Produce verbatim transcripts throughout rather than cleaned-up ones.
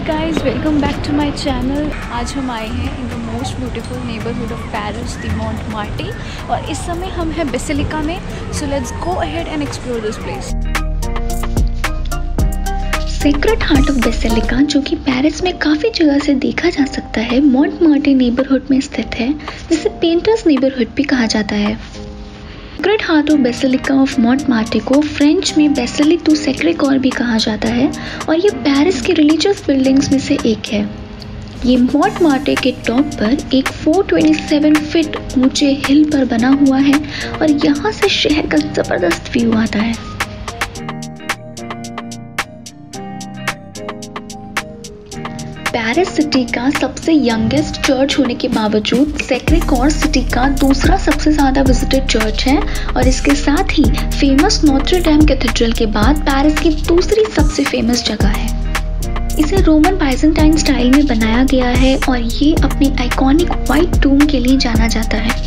Hey guys, welcome back to my channel. आज हम आए हैं in the most beautiful neighborhood of Paris, the Montmartre. और इस समय हम हैं बेसिलिका में. So let's go ahead and explore this place. Secret heart of basilica, जो कि पेरिस में काफ़ी जगह से देखा जा सकता है, मॉन्टमार्ट्रे नेबरहुड में स्थित है, जिसे पेंटर्स नेबरहुड भी कहा जाता है. Secret heart of basilica of Montmartre को फ्रेंच में बेसिलिक दू सेक्रे कोर भी कहा जाता है और ये पेरिस की रिलीजियस बिल्डिंग्स में से एक है. ये मॉन्टमार्ट्रे के टॉप पर एक चार सौ सत्ताईस फीट ऊंचे हिल पर बना हुआ है और यहाँ से शहर का ज़बरदस्त व्यू आता है. पेरिस सिटी का सबसे यंगेस्ट चर्च होने के बावजूद सेक्रे कोर सिटी का दूसरा सबसे ज़्यादा विजिटेड चर्च है और इसके साथ ही फेमस नोट्रडैम कैथेड्रल के बाद पेरिस की दूसरी सबसे फेमस जगह है. इसे रोमन बाइजेंटाइन स्टाइल में बनाया गया है और ये अपने आइकॉनिक वाइट टूम के लिए जाना जाता है.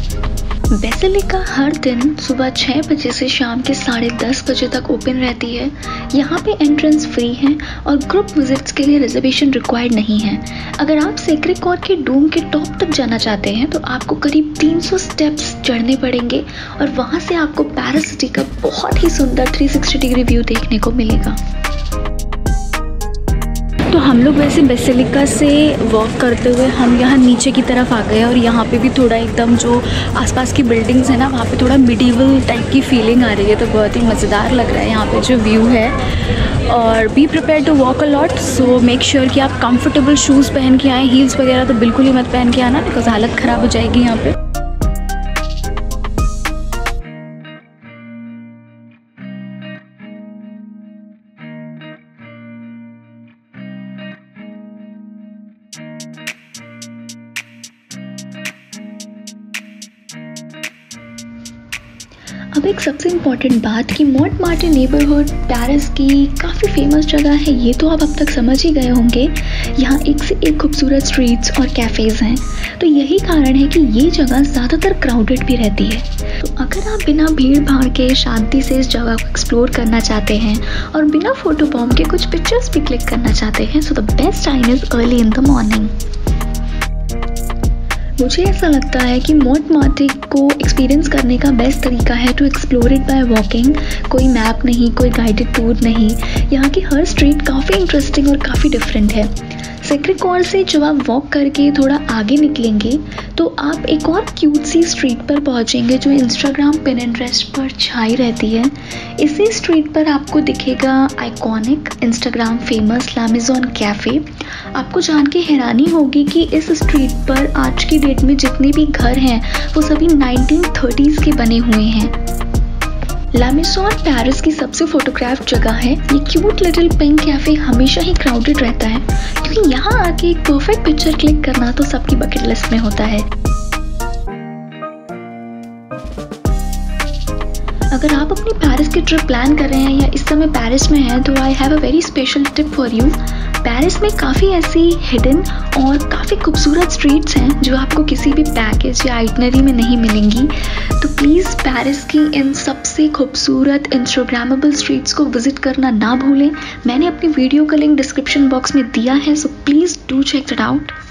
बेसिलिका हर दिन सुबह छः बजे से शाम के साढ़े दस बजे तक ओपन रहती है. यहाँ पे एंट्रेंस फ्री है और ग्रुप विजिट्स के लिए रिजर्वेशन रिक्वायर्ड नहीं है. अगर आप सेक्रे कोर के डोम के टॉप तक जाना चाहते हैं तो आपको करीब तीन सौ स्टेप्स चढ़ने पड़ेंगे और वहाँ से आपको पेरिस सिटी का बहुत ही सुंदर तीन सौ साठ डिग्री व्यू देखने को मिलेगा. तो हम लोग वैसे बेसिलिका से वॉक करते हुए हम यहाँ नीचे की तरफ आ गए और यहाँ पे भी थोड़ा एकदम जो आसपास की बिल्डिंग्स है ना, वहाँ पे थोड़ा मिडीवल टाइप की फीलिंग आ रही है. तो बहुत ही मज़ेदार लग रहा है यहाँ पे जो व्यू है. और be prepare to walk a lot, so make sure कि आप कंफर्टेबल शूज़ पहन के आएँ. हील्स वगैरह तो बिल्कुल ही मत पहन के आना, बिकॉज हालत ख़राब हो जाएगी यहाँ पर. अब एक सबसे इम्पॉर्टेंट बात कि मॉन्टमार्ट्रे नेबरहुड पेरिस की काफ़ी फेमस जगह है, ये तो आप अब तक समझ ही गए होंगे. यहाँ एक से एक खूबसूरत स्ट्रीट्स और कैफ़ेज़ हैं, तो यही कारण है कि ये जगह ज़्यादातर क्राउडेड भी रहती है. तो अगर आप बिना भीड़ भाड़ के शांति से इस जगह को एक्सप्लोर करना चाहते हैं और बिना फ़ोटो बॉम्ब के कुछ पिक्चर्स भी क्लिक करना चाहते हैं, so the best time is early in the morning. मुझे ऐसा लगता है कि मॉन्टमार्ट्रे को एक्सपीरियंस करने का बेस्ट तरीका है to explore it by walking. कोई मैप नहीं, कोई गाइडेड टूर नहीं. यहाँ की हर स्ट्रीट काफ़ी इंटरेस्टिंग और काफ़ी डिफरेंट है. सेक्रे कोर से जब आप वॉक करके थोड़ा आगे निकलेंगे तो आप एक और क्यूट सी स्ट्रीट पर पहुँचेंगे जो इंस्टाग्राम पिनट्रेस्ट पर छाई रहती है. इसी स्ट्रीट पर आपको दिखेगा iconic Instagram famous La Maison cafe. आपको जान के हैरानी होगी कि इस स्ट्रीट पर आज की डेट में जितने भी घर हैं वो सभी नाइनटीन थर्टीज़ के बने हुए हैं. ला मेज़न पेरिस की सबसे फोटोग्राफ जगह है. ये क्यूट लिटिल पिंक कैफ़े हमेशा ही क्राउडेड रहता है, क्योंकि यहाँ आके एक परफेक्ट पिक्चर क्लिक करना तो सबकी बकेट लिस्ट में होता है. अगर आप अपनी पेरिस की ट्रिप प्लान कर रहे हैं या इस समय पेरिस में हैं तो I have a very special tip for you. Paris में काफ़ी ऐसी हिडन और काफ़ी खूबसूरत स्ट्रीट्स हैं जो आपको किसी भी पैकेज या आइटनरी में नहीं मिलेंगी. तो प्लीज़ पेरिस की इन सबसे खूबसूरत इंस्टाग्रामेबल स्ट्रीट्स को विज़िट करना ना भूलें. मैंने अपनी वीडियो का लिंक डिस्क्रिप्शन बॉक्स में दिया है, so please do check it out.